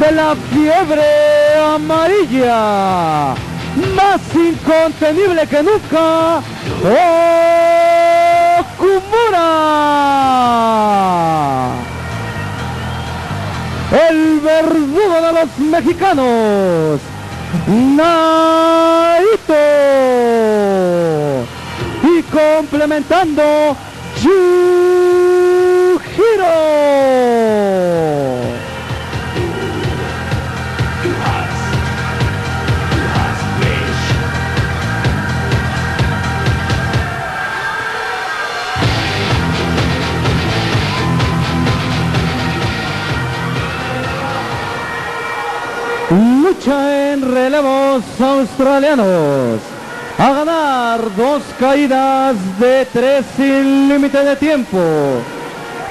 de la fiebre amarilla, más incontenible que nunca, Okumura, el verdugo de los mexicanos, Naito, y complementando Yujiro. Lucha en relevos australianos, a ganar 2 caídas de 3 sin límite de tiempo.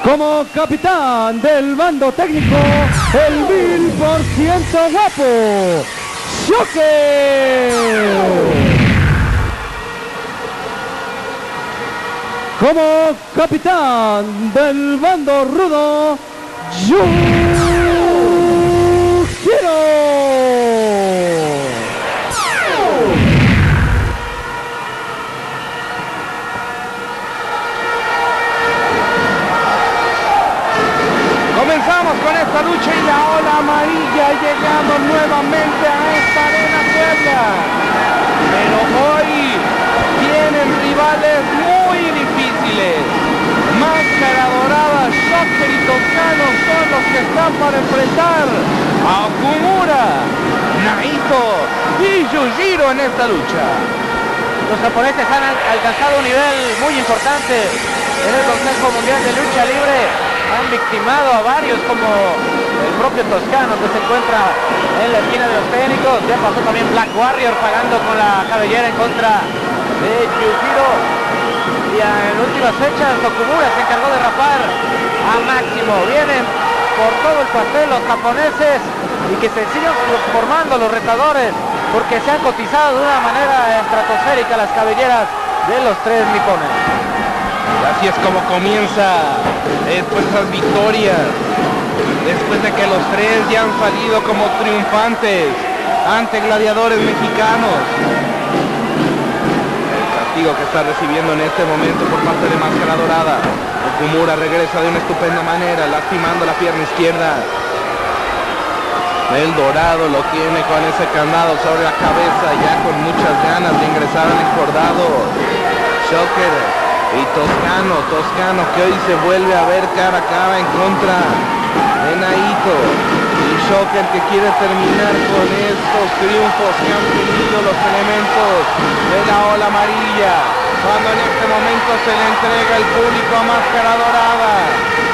Como capitán del bando técnico, el 1000% guapo, Shocker. Como capitán del bando rudo, Yujiro. Con esta lucha y la ola amarilla llegando nuevamente a esta Arena Puebla, pero hoy tienen rivales muy difíciles. Máscara Dorada, Shocker y Toscano son los que están para enfrentar a Okumura, Naito y Yujiro en esta lucha. Los japoneses han alcanzado un nivel muy importante en el Consejo Mundial de Lucha Libre. Han victimado a varios, como el propio Toscano, que se encuentra en la esquina de los técnicos. Ya pasó también Black Warrior pagando con la cabellera en contra de Yujiro. Y en últimas fechas Okumura se encargó de rapar a Máximo. Vienen por todo el pastel los japoneses, y que se sigan formando los retadores, porque se han cotizado de una manera estratosférica las cabelleras de los tres nipones. Así es como comienza después esas victorias, después de que los tres ya han salido como triunfantes ante gladiadores mexicanos. El castigo que está recibiendo en este momento por parte de Máscara Dorada. Okumura regresa de una estupenda manera, lastimando la pierna izquierda. El Dorado lo tiene con ese candado sobre la cabeza, ya con muchas ganas de ingresar al encordado. Shocker y Toscano, que hoy se vuelve a ver cara a cara en contra de Naito. Y Shocker, que quiere terminar con estos triunfos que han tenido los elementos de la ola amarilla. Cuando en este momento se le entrega el público a Máscara Dorada.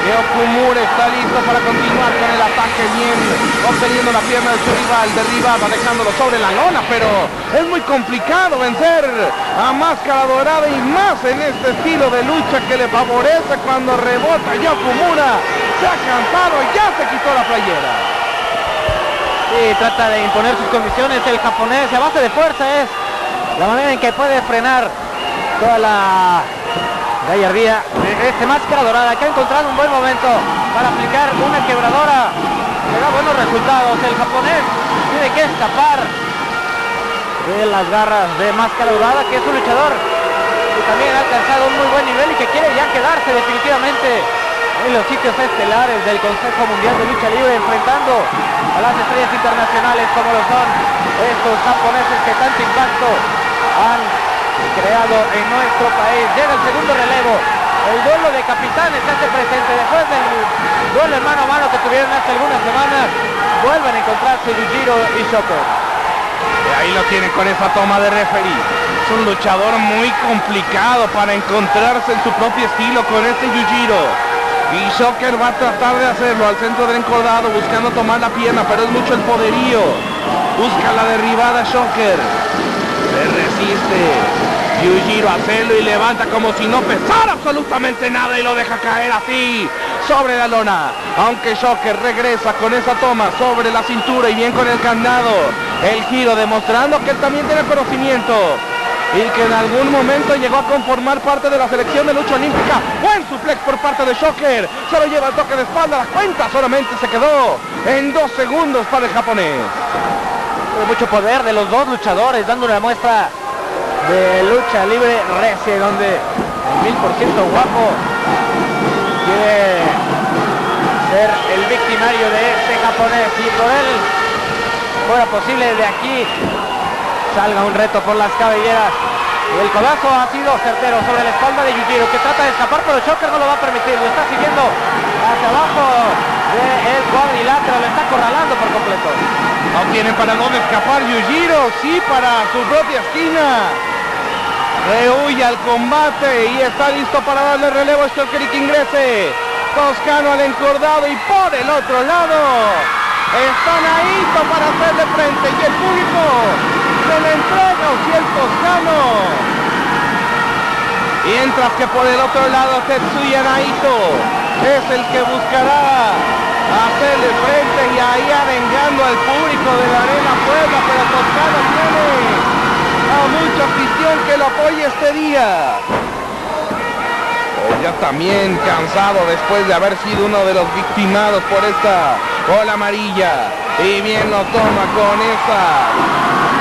Y Okumura está listo para continuar con el ataque, bien obteniendo la pierna de su rival, derribado, dejándolo sobre la lona, pero es muy complicado vencer a Máscara Dorada, y más en este estilo de lucha que le favorece cuando rebota. Y Okumura se ha cansado y ya se quitó la playera. Sí, trata de imponer sus condiciones el japonés, a base de fuerza es la manera en que puede frenar toda la gallardía de este Máscara Dorada, que ha encontrado un buen momento para aplicar una quebradora que da buenos resultados. El japonés tiene que escapar de las garras de Máscara Dorada, que es un luchador que también ha alcanzado un muy buen nivel y que quiere ya quedarse definitivamente en los sitios estelares del Consejo Mundial de Lucha Libre, enfrentando a las estrellas internacionales como lo son estos japoneses que tanto impacto han creado en nuestro país. Llega el segundo relevo, el duelo de capitanes se hace presente después del duelo mano a mano que tuvieron hace algunas semanas. Vuelven a encontrarse Yujiro y Shocker. Ahí lo tienen con esa toma de referee. Es un luchador muy complicado para encontrarse en su propio estilo con este Yujiro. Y Shocker va a tratar de hacerlo al centro del encordado, buscando tomar la pierna, pero es mucho el poderío. Busca la derribada Shocker. Se resiste Yujiro a hacerlo y levanta como si no pesara absolutamente nada, y lo deja caer así sobre la lona. Aunque Shocker regresa con esa toma sobre la cintura y bien con el candado, el giro, demostrando que él también tiene conocimiento y que en algún momento llegó a conformar parte de la selección de lucha olímpica. Buen suplex por parte de Shocker, se lo lleva el toque de espalda, la cuenta solamente se quedó en 2 segundos para el japonés. Mucho poder de los dos luchadores, dando una muestra de lucha libre recia, donde el 1000% guapo quiere ser el victimario de este japonés, y por él fuera posible de aquí salga un reto por las cabelleras. El codazo ha sido certero sobre la espalda de Yujiro, que trata de escapar, pero Shocker no lo va a permitir, lo está siguiendo hacia abajo del cuadrilátero, lo está acorralando por completo. No tienen para dónde escapar Yujiro, sí para su propia esquina. Rehuye al combate y está listo para darle relevo a Shocker y que ingrese Toscano al encordado, y por el otro lado está Naito para hacerle frente, y el público se le entrega o si el Toscano. Mientras que por el otro lado Tetsuya Naito es el que buscará hacerle frente y ahí arengando al público de la Arena Puebla, pero Toscano tiene a mucha afición que lo apoya este día. Ya también cansado después de haber sido uno de los victimados por esta Ola Amarilla, y bien lo toma con esa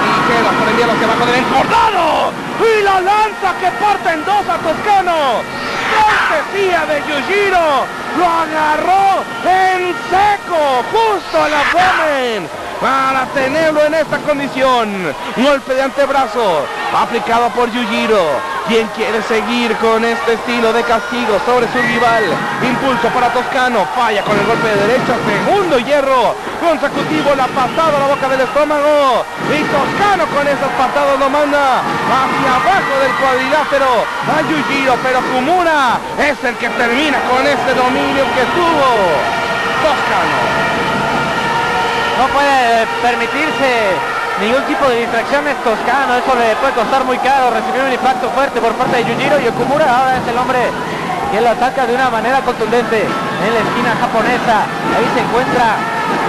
tijera, prendía los que bajo del encordado y la lanza que parte en dos a Toscano. Cortesía de Yujiro, lo agarró en seco justo al abdomen para tenerlo en esta condición. Golpe de antebrazo aplicado por Yujiro, quien quiere seguir con este estilo de castigo sobre su rival. Impulso para Toscano, falla con el golpe de derecha, segundo hierro consecutivo, la patada a la boca del estómago, y Toscano con esas patadas lo manda hacia abajo del cuadrilátero a Yujiro, pero Kumura es el que termina con este dominio que tuvo Toscano. No puede permitirse ningún tipo de distracciones Toscano, eso le puede costar muy caro. Recibió un impacto fuerte por parte de Yujiro, y Okumura ahora es el hombre que lo ataca de una manera contundente en la esquina japonesa. Ahí se encuentra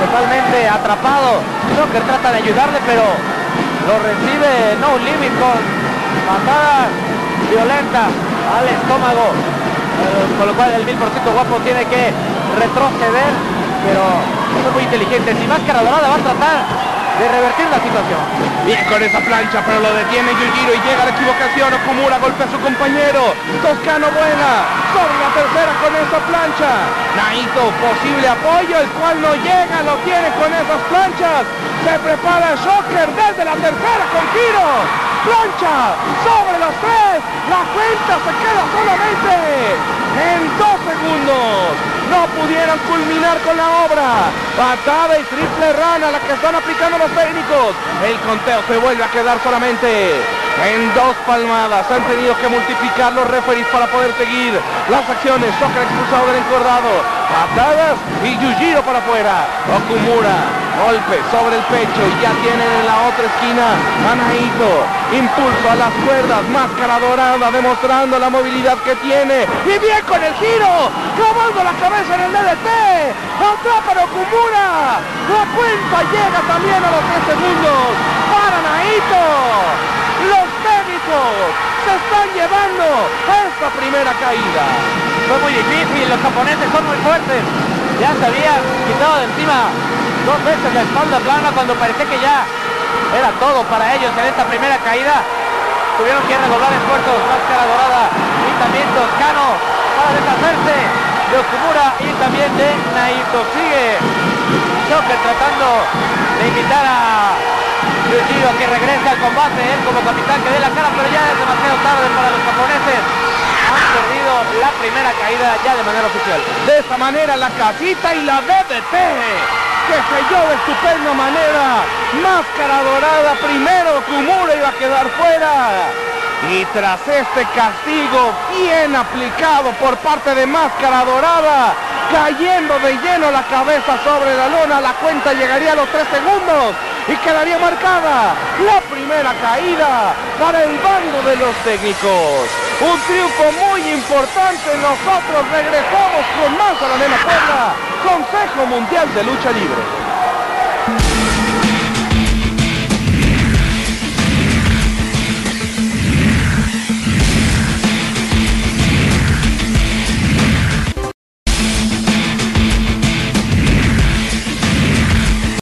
totalmente atrapado. Shocker trata de ayudarle, pero lo recibe No Limit con patadas violentas al estómago, con lo cual el 1000% guapo tiene que retroceder, pero son muy inteligentes. Y Máscara Dorada va a tratar de revertir la situación. Bien con esa plancha, pero lo detiene Yujiro y llega la equivocación. Okumura golpea a su compañero. Toscano vuela sobre la tercera con esa plancha. Naito, posible apoyo, el cual no llega, lo tiene con esas planchas. Se prepara Shocker desde la tercera con giro. Plancha sobre los tres. La cuenta se queda solamente en 2 segundos. No pudieron culminar con la obra. Patada y triple rana la que están aplicando los técnicos. El conteo se vuelve a quedar solamente en 2 palmadas. Han tenido que multiplicar los referees para poder seguir las acciones. Shocker expulsado del encordado, patadas y Yujiro para afuera. Okumura, golpe sobre el pecho, y ya tienen en la otra esquina a Naito. Impulso a las cuerdas, Máscara Dorada demostrando la movilidad que tiene, y bien con el giro, clavando la cabeza en el DDT, atrapa Okumura. La cuenta llega también a los 3 segundos para Naito. Los técnicos se están llevando esta primera caída. Fue muy difícil, los japoneses son muy fuertes. Ya se había quitado de encima 2 veces la espalda plana cuando parecía que ya era todo para ellos. En esta primera caída tuvieron que redoblar esfuerzos Máscara Dorada y también Toscano para deshacerse de Okumura y también de Naito. Sigue Shocker tratando de invitar a Yujiro que regrese al combate, él como capitán que dé la cara, pero ya es demasiado tarde para los japoneses. Han perdido la primera caída ya de manera oficial. De esta manera la casita y la DDT que selló de estupenda manera Máscara Dorada. Primero Kumura iba a quedar fuera, y tras este castigo bien aplicado por parte de Máscara Dorada, cayendo de lleno la cabeza sobre la lona, la cuenta llegaría a los 3 segundos y quedaría marcada la primera caída para el bando de los técnicos. Un triunfo muy importante. Nosotros regresamos con más a la Arena Puebla, Consejo Mundial de Lucha Libre.